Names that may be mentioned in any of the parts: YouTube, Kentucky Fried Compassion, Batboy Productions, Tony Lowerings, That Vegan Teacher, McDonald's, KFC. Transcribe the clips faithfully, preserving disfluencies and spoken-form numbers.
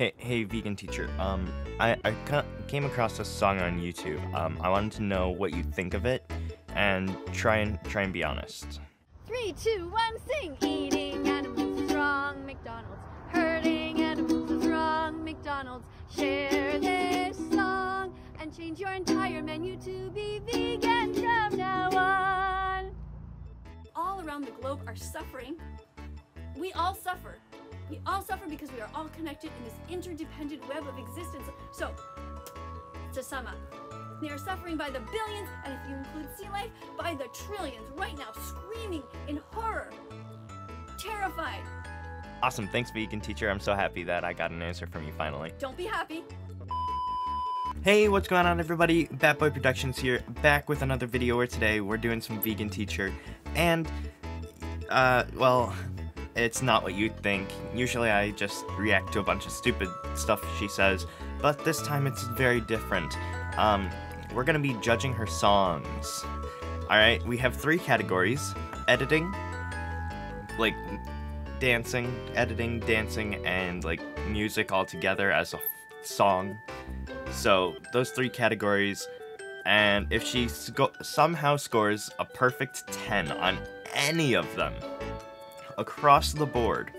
Hey, hey, vegan teacher. Um, I, I came across this song on YouTube. Um, I wanted to know what you think of it, and try and try and be honest. Three, two, one, sing. Eating animals is wrong, McDonald's. Hurting animals is wrong, McDonald's. Share this song and change your entire menu to be vegan from now on. All around the globe are suffering. We all suffer. We all suffer because we are all connected in this interdependent web of existence. So, to sum up, they are suffering by the billions, and if you include sea life, by the trillions right now, screaming in horror, terrified. Awesome, thanks vegan teacher. I'm so happy that I got an answer from you finally. Don't be happy. Hey, what's going on everybody? Batboy Productions here, back with another video where today we're doing some vegan teacher, and, uh, well, it's not what you'd think. Usually I just react to a bunch of stupid stuff she says, but this time it's very different. Um, we're gonna be judging her songs. Alright, we have three categories. Editing, like dancing, editing, dancing, and like music all together as a f song. So, those three categories, and if she sco somehow scores a perfect ten on any of them, across the board,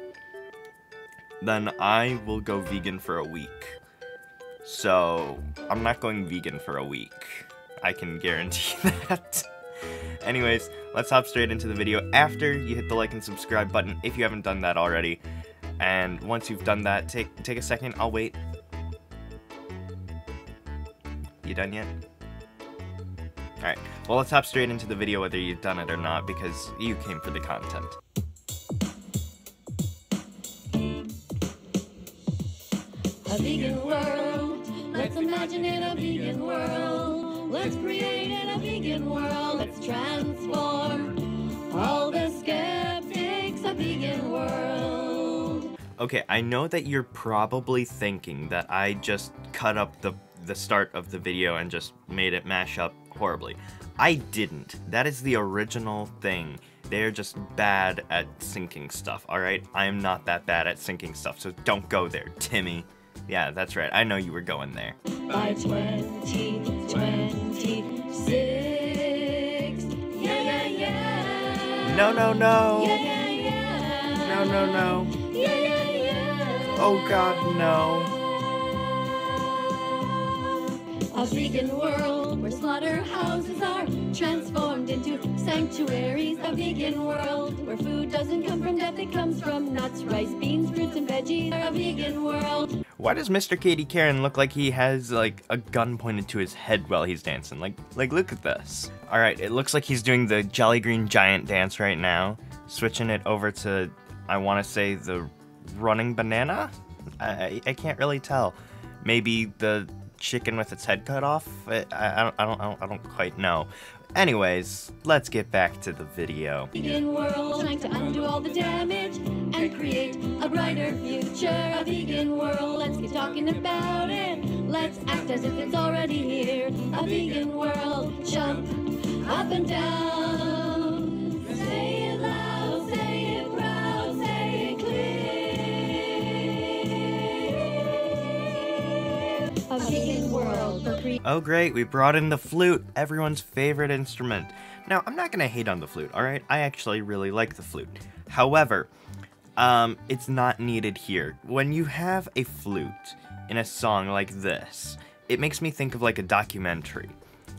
then I will go vegan for a week. So, I'm not going vegan for a week. I can guarantee that. Anyways, let's hop straight into the video after you hit the like and subscribe button if you haven't done that already. And once you've done that, take take a second, I'll wait. You done yet? Alright, well let's hop straight into the video whether you've done it or not, because you came for the content. A vegan world, let's imagine in a vegan world, let's create in a vegan world, let's transform all the skeptics, a vegan world. Okay, I know that you're probably thinking that I just cut up the, the start of the video and just made it mash up horribly. I didn't. That is the original thing. They're just bad at syncing stuff, alright? I am not that bad at syncing stuff, so don't go there, Timmy. Yeah, that's right. I know you were going there. By twenty twenty-six. Yeah, yeah, yeah. No, no, no. Yeah, yeah, yeah. No, no, no. Yeah, yeah, yeah. Oh, God, no. A vegan world where slaughterhouses are transformed into sanctuaries. A vegan world where food doesn't come from death, it comes from nuts, rice, beans, fruits, and veggies. A vegan world. Why does Mister Katie Karen look like he has, like, a gun pointed to his head while he's dancing? Like, like, look at this. All right, it looks like he's doing the Jolly Green Giant dance right now. Switching it over to, I want to say, the running banana? I, I can't really tell. Maybe the chicken with its head cut off? I, I, don't, I, don't, I don't quite know. Anyways, let's get back to the video. Vegan world, trying to undo all the damage and create a brighter future. A vegan world, let's get talking about it. Let's act as if it's already here. A vegan world, jump up and down. Say it loud, say it proud, say it clear. A vegan world. Oh great, we brought in the flute, everyone's favorite instrument. Now, I'm not gonna hate on the flute, alright? I actually really like the flute. However, um, it's not needed here. When you have a flute in a song like this, it makes me think of like a documentary.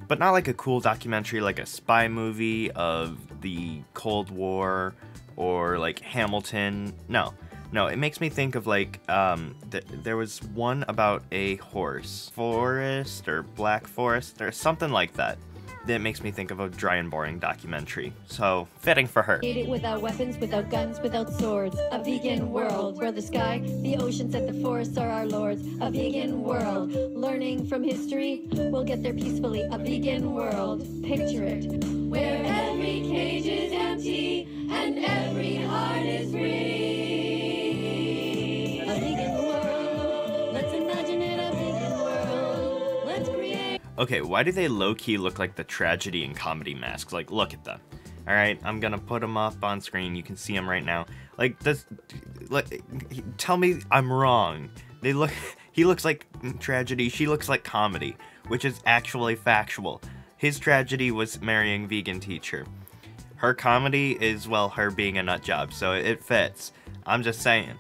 But not like a cool documentary like a spy movie of the Cold War or like Hamilton. No. No, it makes me think of like, um, th there was one about a horse. Forest or Black Forest or something like that. That makes me think of a dry and boring documentary. So, fitting for her. Without weapons, without guns, without swords. A vegan world where the sky, the oceans, and the forests are our lords. A vegan world. Learning from history, we'll get there peacefully. A vegan world. Picture it. Where every cage is empty and every heart is free. Okay, why do they low-key look like the tragedy and comedy masks? Like, look at them. All right, I'm gonna put them up on screen. You can see them right now. Like, this, like, tell me I'm wrong. They look, he looks like tragedy, she looks like comedy, which is actually factual. His tragedy was marrying vegan teacher. Her comedy is, well, her being a nut job, so it fits. I'm just saying.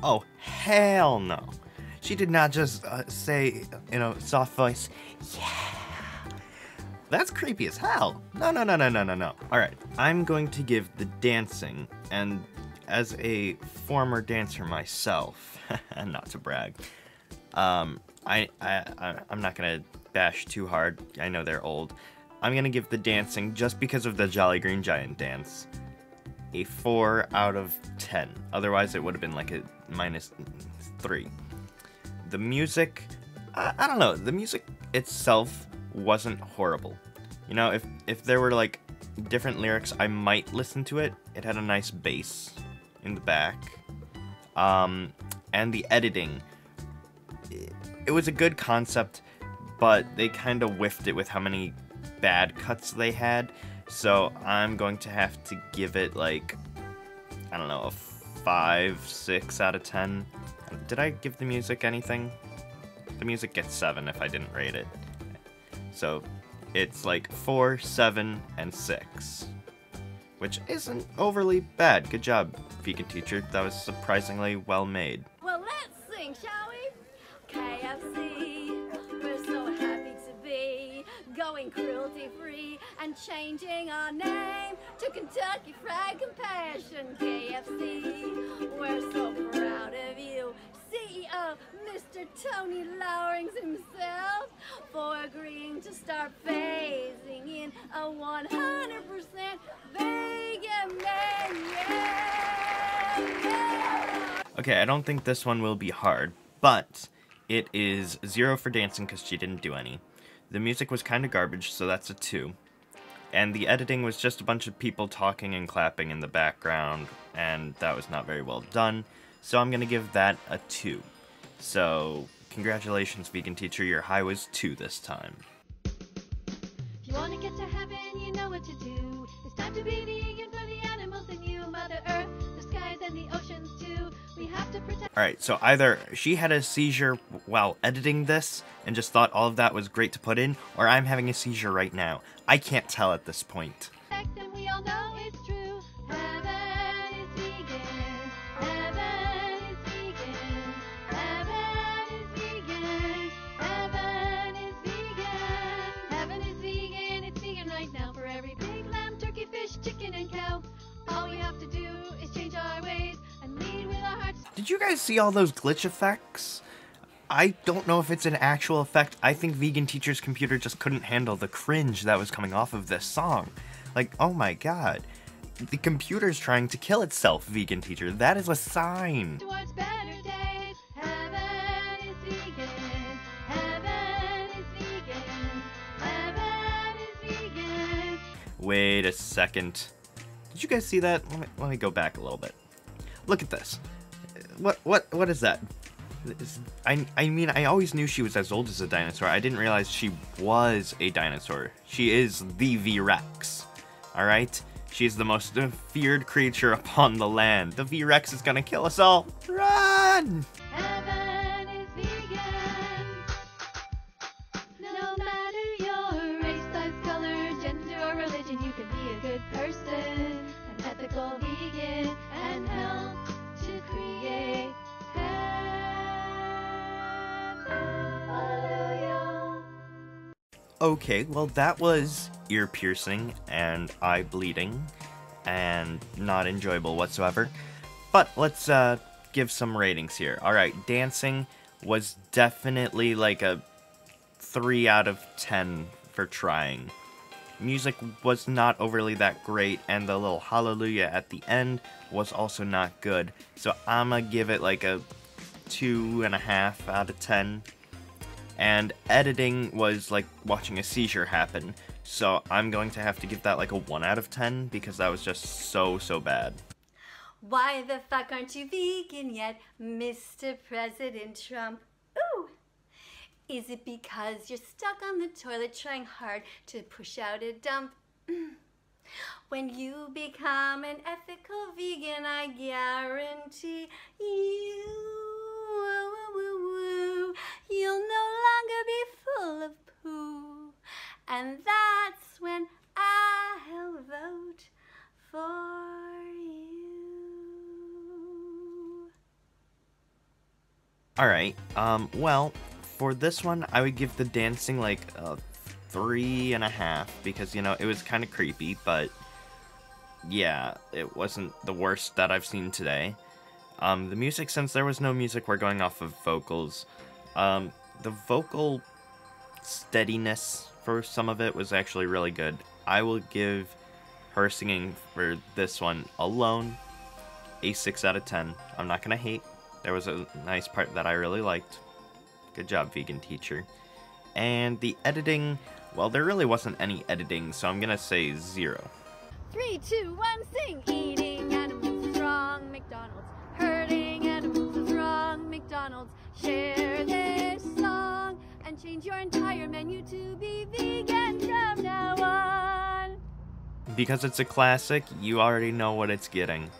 Oh, hell no. She did not just uh, say, you know, soft voice, yeah. That's creepy as hell. No, no, no, no, no, no, no. All right, I'm going to give the dancing, and as a former dancer myself, not to brag, um, I, I, I, I'm not gonna bash too hard. I know they're old. I'm gonna give the dancing, just because of the Jolly Green Giant dance, a four out of ten. Otherwise, it would have been like a minus three. The music, I, I don't know. The music itself wasn't horrible. You know, if if there were like different lyrics, I might listen to it. It had a nice bass in the back. Um, and the editing, it, it was a good concept, but they kind of whiffed it with how many bad cuts they had. So I'm going to have to give it like, I don't know, a five, six out of ten. Did I give the music anything? The music gets seven if I didn't rate it. So it's like four, seven, and six, which isn't overly bad. Good job, vegan teacher. That was surprisingly well made. Well, let's sing, shall we? K F C, we're so happy to be going cruelty-free and changing our name to Kentucky Fried Compassion. K F C, we're so proud of you. C E O, Mister Tony Lowerings himself, for agreeing to start phasing in a one hundred percent vegan menu. Okay, I don't think this one will be hard, but it is zero for dancing because she didn't do any. The music was kind of garbage, so that's a two. And the editing was just a bunch of people talking and clapping in the background, and that was not very well done. So I'm gonna give that a two. So congratulations, vegan teacher, your high was two this time. If you wanna get to heaven, you know what to do. It's time to be vegan for the animals and you, Mother Earth, the skies and the oceans too. We have to protect. All right, so either she had a seizure while editing this and just thought all of that was great to put in, or I'm having a seizure right now. I can't tell at this point. And we all know it's true. Heaven is vegan. Did you guys see all those glitch effects? I don't know if it's an actual effect. I think vegan teacher's computer just couldn't handle the cringe that was coming off of this song. Like, oh my god. The computer's trying to kill itself, vegan teacher. That is a sign. Wait a second. Did you guys see that? Let me, let me go back a little bit. Look at this. What what what is that? Is, I I mean, I always knew she was as old as a dinosaur. I didn't realize she was a dinosaur. She is the V Rex. All right, she's the most feared creature upon the land. The V Rex is gonna kill us all. Run! Heaven is vegan. No matter your race, size, color, gender, or religion, you can be a good person, an ethical vegan, and help. Okay, well that was ear piercing and eye bleeding and not enjoyable whatsoever, but let's uh, give some ratings here. Alright, dancing was definitely like a three out of ten for trying. Music was not overly that great, and the little hallelujah at the end was also not good. So I'm gonna give it like a two and a half out of ten. And editing was like watching a seizure happen. So I'm going to have to give that like a one out of ten because that was just so, so bad. Why the fuck aren't you vegan yet, Mister President Trump? Ooh, Is it because you're stuck on the toilet trying hard to push out a dump? When you become an ethical vegan, I guarantee you, woo, woo, woo, woo, you'll no longer be full of poo. And that's when I'll vote for you. All right, um, well, for this one, I would give the dancing like a three and a half because, you know, it was kind of creepy, but yeah, it wasn't the worst that I've seen today. Um, the music, since there was no music, we're going off of vocals. Um, the vocal steadiness for some of it was actually really good. I will give her singing for this one alone a six out of ten. I'm not gonna hate. There was a nice part that I really liked. Good job, Vegan Teacher. And the editing, well, there really wasn't any editing, so I'm gonna say zero. Three, two, one, sing! Eating animals is wrong, McDonald's. Hurting animals is wrong, McDonald's. Share this song and change your entire menu to be vegan from now on. Because it's a classic, you already know what it's getting.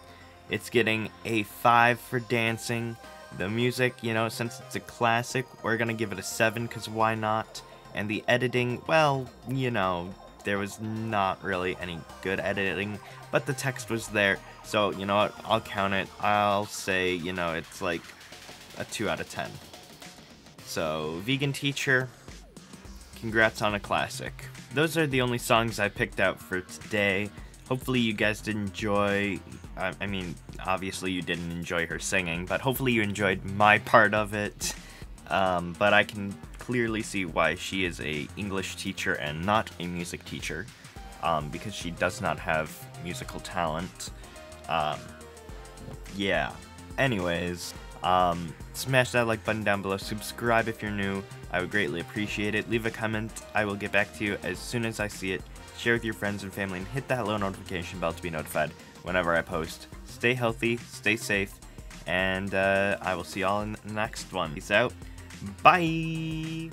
It's getting a five for dancing. The music, you know, since it's a classic, we're gonna give it a seven, because why not? And the editing, well, you know, there was not really any good editing, but the text was there, so, you know what, I'll count it. I'll say, you know, it's like a two out of ten. So, Vegan Teacher, congrats on a classic. Those are the only songs I picked out for today. Hopefully you guys did enjoy, I, I mean, obviously you didn't enjoy her singing, but hopefully you enjoyed my part of it. Um, but I can clearly see why she is an English teacher and not a music teacher, um, because she does not have musical talent. Um, yeah. Anyways, um, smash that like button down below, subscribe if you're new, I would greatly appreciate it, leave a comment, I will get back to you as soon as I see it. Share with your friends and family, and hit that little notification bell to be notified whenever I post. Stay healthy, stay safe, and uh, I will see y'all in the next one. Peace out. Bye!